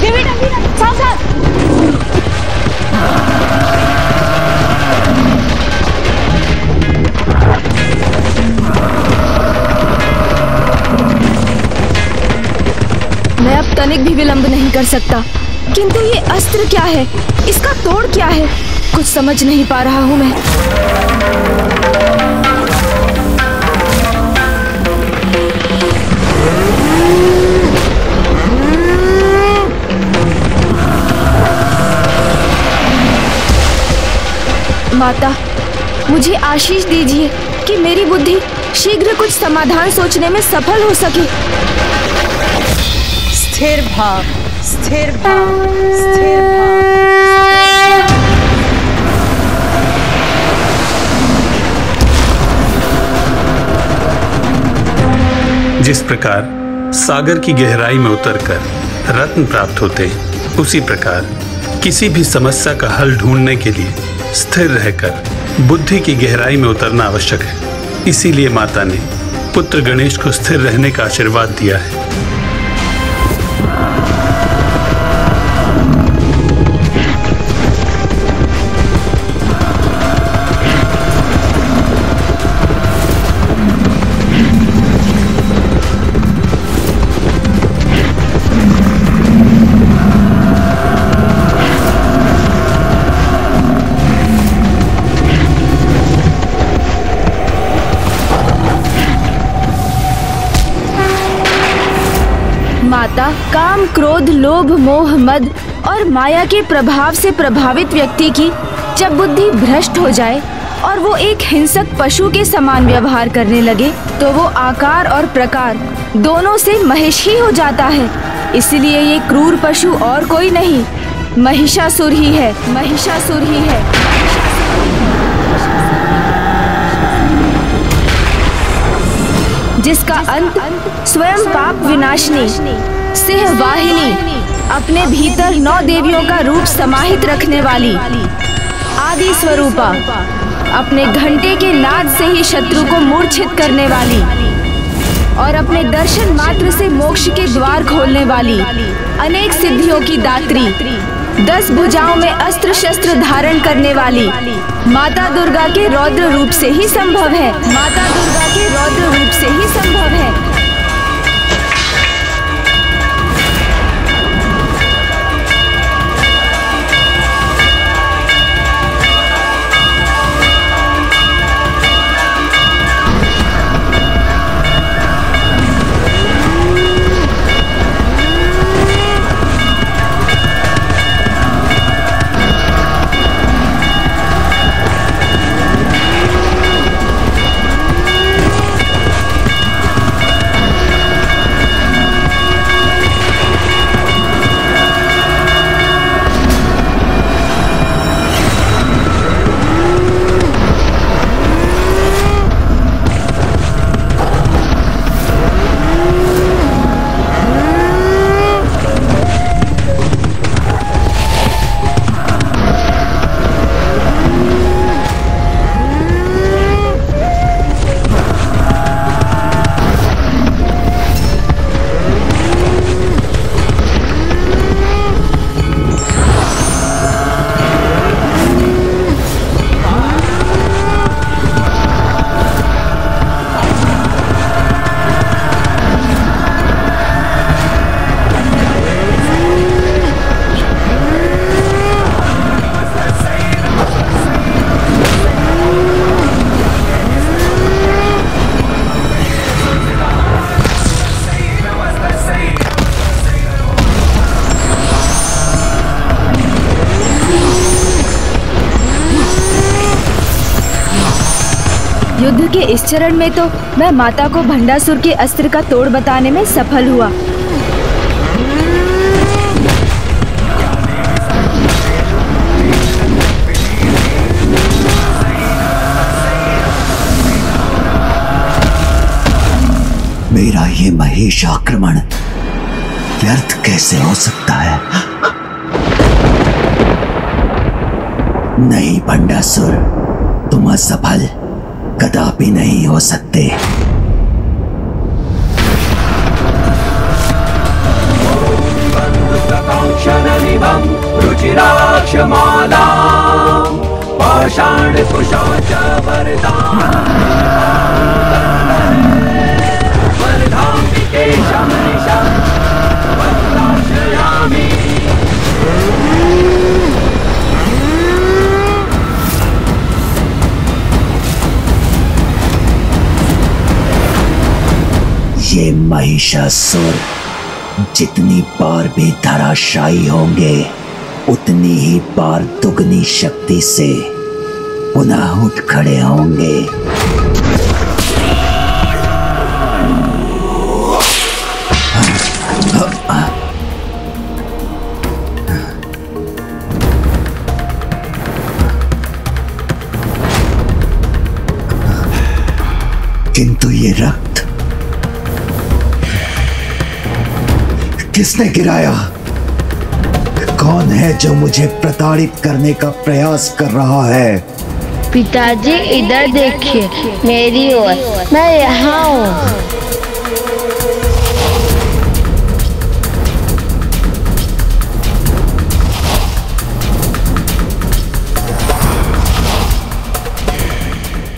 देवी देवी साथ साथ। मैं अब तनिक भी विलंब नहीं कर सकता, किंतु ये अस्त्र क्या है? इसका तोड़ क्या है? कुछ समझ नहीं पा रहा हूँ मैं। माता, मुझे आशीष दीजिए कि मेरी बुद्धि शीघ्र कुछ समाधान सोचने में सफल हो सके। स्थिर भाव, स्थिर भाव, स्थिर भाव। जिस प्रकार सागर की गहराई में उतरकर रत्न प्राप्त होते, उसी प्रकार किसी भी समस्या का हल ढूंढने के लिए स्थिर रहकर बुद्धि की गहराई में उतरना आवश्यक है। इसीलिए माता ने पुत्र गणेश को स्थिर रहने का आशीर्वाद दिया है। काम, क्रोध, लोभ, मोह, मद और माया के प्रभाव से प्रभावित व्यक्ति की जब बुद्धि भ्रष्ट हो जाए और वो एक हिंसक पशु के समान व्यवहार करने लगे, तो वो आकार और प्रकार दोनों से महिष ही हो जाता है। इसलिए ये क्रूर पशु और कोई नहीं महिषासुर ही है, महिषासुर ही है। जिसका अंत स्वयं पाप विनाशनी सिंह वाहिनी, अपने भीतर नौ देवियों का रूप समाहित रखने वाली आदि स्वरूपा, अपने घंटे के नाद से ही शत्रु को मूर्छित करने वाली और अपने दर्शन मात्र से मोक्ष के द्वार खोलने वाली, अनेक सिद्धियों की दात्री, दस भुजाओं में अस्त्र शस्त्र धारण करने वाली माता दुर्गा के रौद्र रूप से ही संभव है, माता दुर्गा के रौद्र रूप से ही संभव है। के इस चरण में तो मैं माता को भंडासुर के अस्त्र का तोड़ बताने में सफल हुआ। मेरा ये महिष आक्रमण व्यर्थ कैसे हो सकता है? नहीं भंडासुर, तुम असफल कदापि नहीं हो सकते। ये महिषासुर जितनी बार भी धराशायी होंगे उतनी ही बार दुगनी शक्ति से पुनः उठ खड़े होंगे। किंतु ये रक्त किसने गिराया? कौन है जो मुझे प्रताड़ित करने का प्रयास कर रहा है? पिताजी इधर देखिए, मेरी ओर, मैं यहाँ हूँ।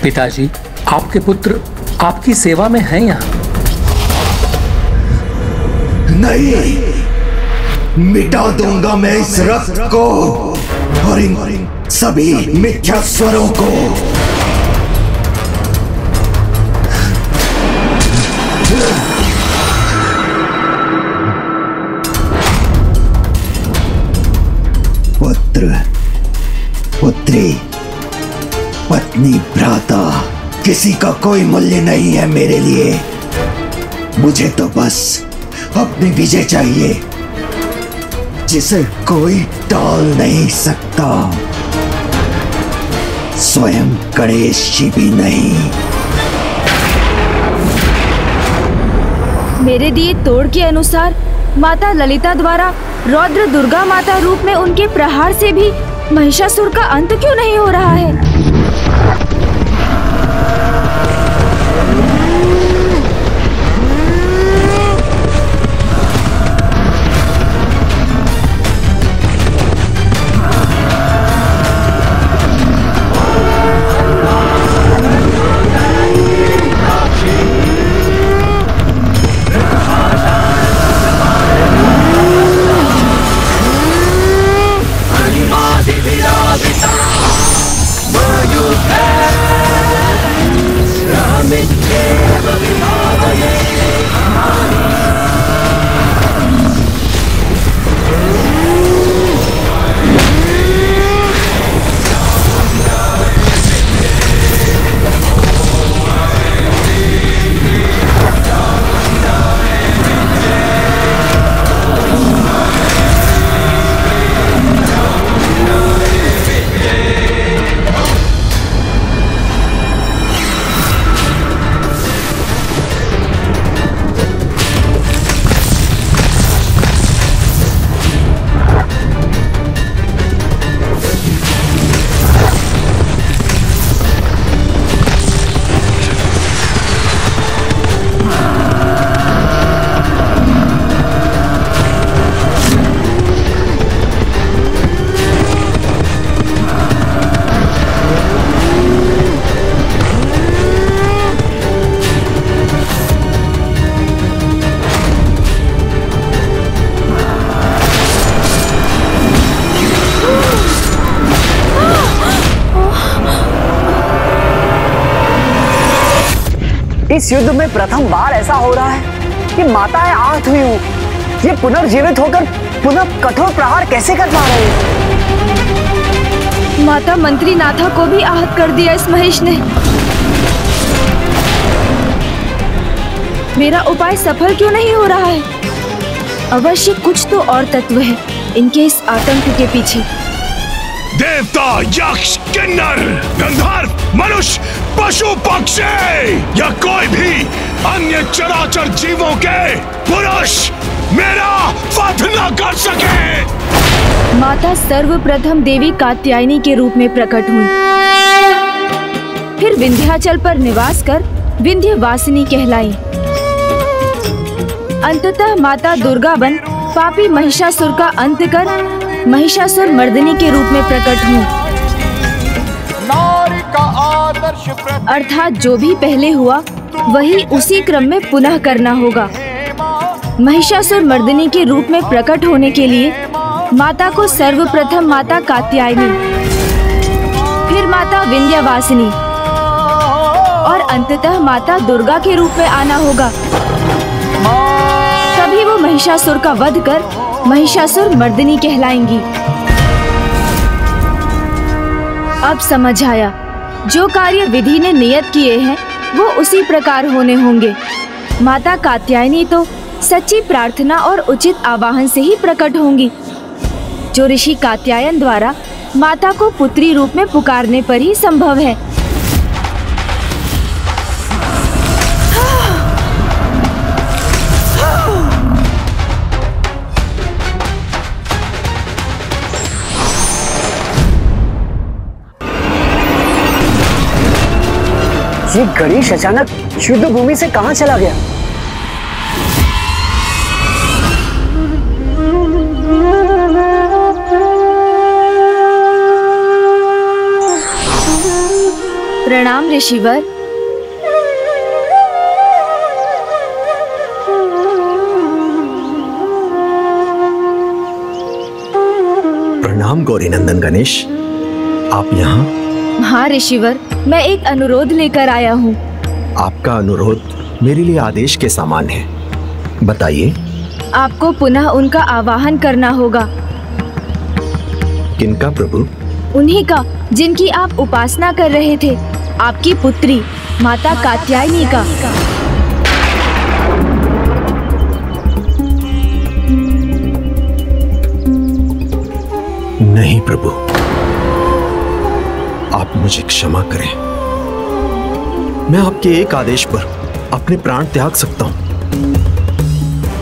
पिताजी आपके पुत्र आपकी सेवा में हैं यहाँ। नहीं, मिटा दूंगा मैं इस रक्त को और इन सभी मिथ्या स्वरों को। पुत्र, पुत्री, पत्नी, भ्राता, किसी का कोई मूल्य नहीं है मेरे लिए। मुझे तो बस अपनी विजय चाहिए जिसे कोई टाल नहीं सकता, स्वयं गणेश जी भी नहीं। मेरे दिए तोड़ के अनुसार माता ललिता द्वारा रौद्र दुर्गा माता रूप में उनके प्रहार से भी महिषासुर का अंत क्यों नहीं हो रहा है? इस युद्ध में प्रथम बार ऐसा हो रहा है कि माताएं आहत हुई हूँ, ये पुनर्जीवित होकर पुनः कठोर प्रहार कैसे कर पा रही है? माता मंत्री नाथा को भी आहत कर दिया इस महेश ने। मेरा उपाय सफल क्यों नहीं हो रहा है? अवश्य कुछ तो और तत्व है इनके इस आतंक के पीछे। देवता, यक्ष, किन्नर, गंधर्व, मनुष्य, पशु, पक्षी या कोई भी अन्य चराचर जीवों के पुरुष मेरा वध न कर सके। माता सर्वप्रथम देवी कात्यायनी के रूप में प्रकट हुई, फिर विंध्याचल पर निवास कर विंध्यवासिनी कहलाई। अंततः माता दुर्गा बन पापी महिषासुर का अंत कर महिषासुर मर्दिनी के रूप में प्रकट हूँ। अर्थात जो भी पहले हुआ वही उसी क्रम में पुनः करना होगा। महिषासुर मर्दिनी के रूप में प्रकट होने के लिए माता को सर्वप्रथम माता कात्यायनी, फिर माता विंध्यवासिनी और अंततः माता दुर्गा के रूप में आना होगा, तभी वो महिषासुर का वध कर महिषासुर मर्दिनी कहलाएंगी। अब समझ आया, जो कार्य विधि ने नियत किए हैं वो उसी प्रकार होने होंगे। माता कात्यायनी तो सच्ची प्रार्थना और उचित आवाहन से ही प्रकट होंगी, जो ऋषि कात्यायन द्वारा माता को पुत्री रूप में पुकारने पर ही संभव है। ये गणेश अचानक युद्ध भूमि से कहाँ चला गया? प्रणाम ऋषिवर। प्रणाम गौरीनंदन गणेश, आप यहाँ? हाँ ऋषिवर, मैं एक अनुरोध लेकर आया हूँ। आपका अनुरोध मेरे लिए आदेश के समान है, बताइए। आपको पुनः उनका आवाहन करना होगा। किनका प्रभु? उन्हीं का जिनकी आप उपासना कर रहे थे, आपकी पुत्री माता कात्यायनी का। नहीं प्रभु, आप मुझे क्षमा करें। मैं आपके एक आदेश पर अपने प्राण त्याग सकता हूं,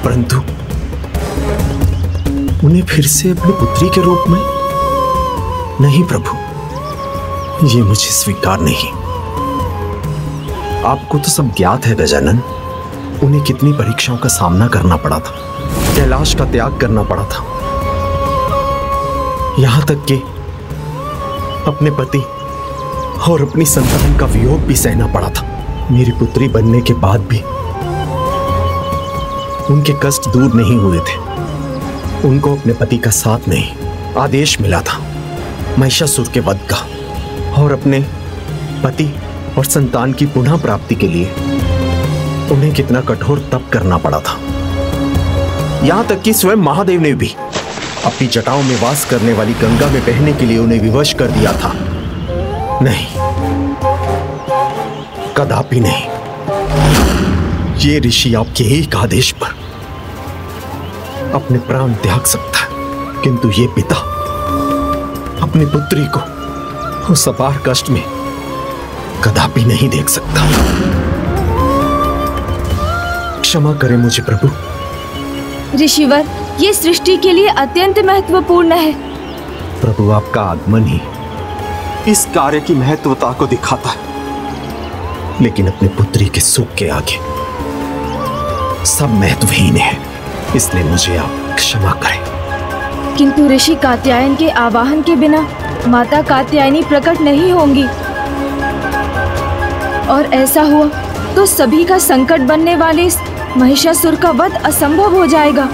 परंतु उन्हें फिर से अपनी पुत्री के रूप में नहीं प्रभु, ये मुझे स्वीकार नहीं। आपको तो सब ज्ञात है गजानन, उन्हें कितनी परीक्षाओं का सामना करना पड़ा था, कैलाश का त्याग करना पड़ा था, यहां तक कि अपने पति और अपनी संतान का वियोग भी सहना पड़ा था। मेरी पुत्री बनने के बाद भी उनके कष्ट दूर नहीं हुए थे, उनको अपने पति का साथ नहीं, आदेश मिला था महिषासुर के वध का, और अपने पति और संतान की पुनः प्राप्ति के लिए उन्हें कितना कठोर तप करना पड़ा था। यहां तक कि स्वयं महादेव ने भी अपनी जटाओं में वास करने वाली गंगा में बहने के लिए उन्हें विवश कर दिया था। नहीं, कदापि नहीं, ये ऋषि आपके एक आदेश पर अपने प्राण त्याग सकता है, किंतु ये पिता अपनी पुत्री को उस अपार कष्ट में कदापि नहीं देख सकता। क्षमा करें मुझे प्रभु। ऋषिवर, ये सृष्टि के लिए अत्यंत महत्वपूर्ण है। प्रभु, आपका आगमन ही इस कार्य की महत्वता को दिखाता है, लेकिन अपनी पुत्री के सुख के आगे सब महत्वहीन है, इसलिए मुझे आप क्षमा करें। किंतु ऋषि कात्यायन के आवाहन के बिना माता कात्यायनी प्रकट नहीं होंगी, और ऐसा हुआ तो सभी का संकट बनने वाले इस महिषासुर का वध असंभव हो जाएगा।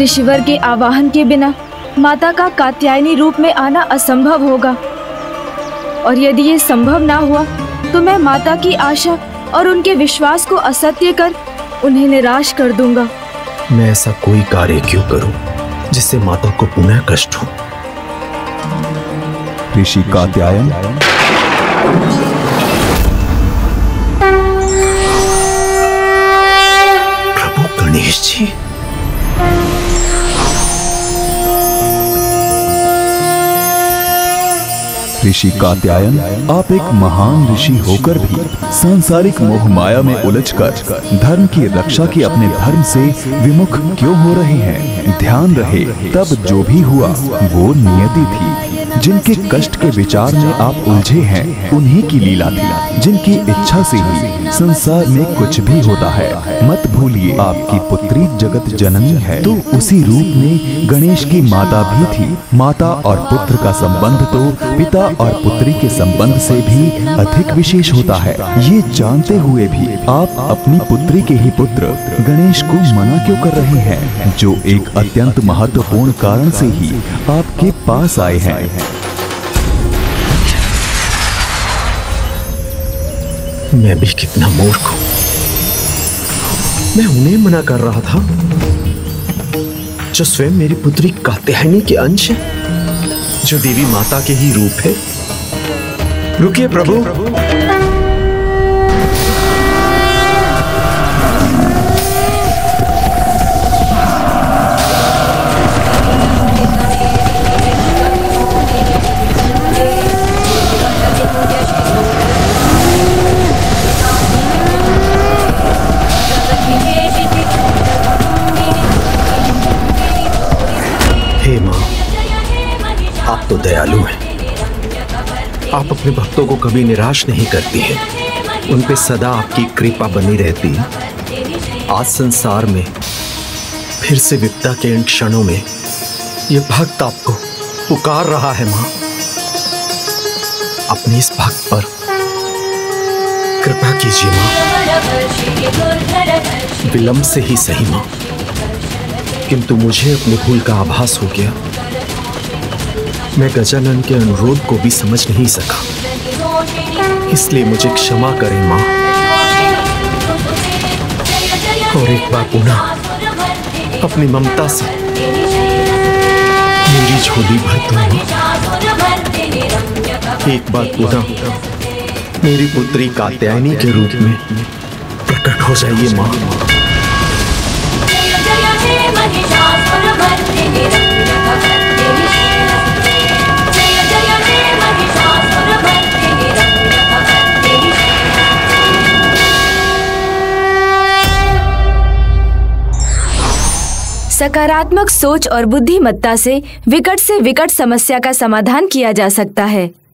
ऋषिवर के आवाहन के बिना माता का कात्यायनी रूप में आना असंभव होगा, और यदि ये संभव ना हुआ तो मैं माता की आशा और उनके विश्वास को असत्य कर उन्हें निराश कर दूंगा। मैं ऐसा कोई कार्य क्यों करूं जिससे माता को पुनः कष्ट हो? ऋषि कात्यायन, प्रभु गणेश जी, ऋषि कात्यायन, आप एक महान ऋषि होकर भी सांसारिक मोह माया में उलझकर धर्म की रक्षा के अपने धर्म से विमुख क्यों हो रहे हैं? ध्यान रहे, तब जो भी हुआ वो नियति थी। जिनके कष्ट के विचार में आप उलझे हैं उन्हीं की लीला थी, जिनकी इच्छा से ही संसार में कुछ भी होता है। मत भूलिए, आपकी पुत्री जगत जननी है, तो उसी रूप में गणेश की माता भी थी। माता और पुत्र का संबंध तो पिता और पुत्री के संबंध से भी अधिक विशेष होता है। ये जानते हुए भी आप अपनी पुत्री के ही पुत्र गणेश को मना क्यों कर रहे हैं, जो एक अत्यंत महत्वपूर्ण कारण से ही आपके पास आए हैं? मैं भी कितना मूर्ख हूँ, मैं उन्हें मना कर रहा था जो स्वयं मेरी पुत्री कात्यायनी के अंश है, जो देवी माता के ही रूप है। रुकिए प्रभु, हे मां, आप तो दयालु हैं, आप अपने भक्तों को कभी निराश नहीं करती हैं, उन पे सदा आपकी कृपा बनी रहती है। आज संसार में फिर से विपदा के इन क्षणों में ये भक्त आपको पुकार रहा है। मां, अपने इस भक्त पर कृपा कीजिए मां, विलंब से ही सही मां, किंतु मुझे अपनी भूल का आभास हो गया। मैं गजानन के अनुरोध को भी समझ नहीं सका, इसलिए मुझे क्षमा करें माँ, और एक बार पुनः अपनी ममता से मेरी झोली भर दो माँ, एक बार पुनः मेरी पुत्री कात्यायनी के रूप में प्रकट हो जाइए माँ। सकारात्मक सोच और बुद्धिमत्ता से विकट से विकट समस्या का समाधान किया जा सकता है।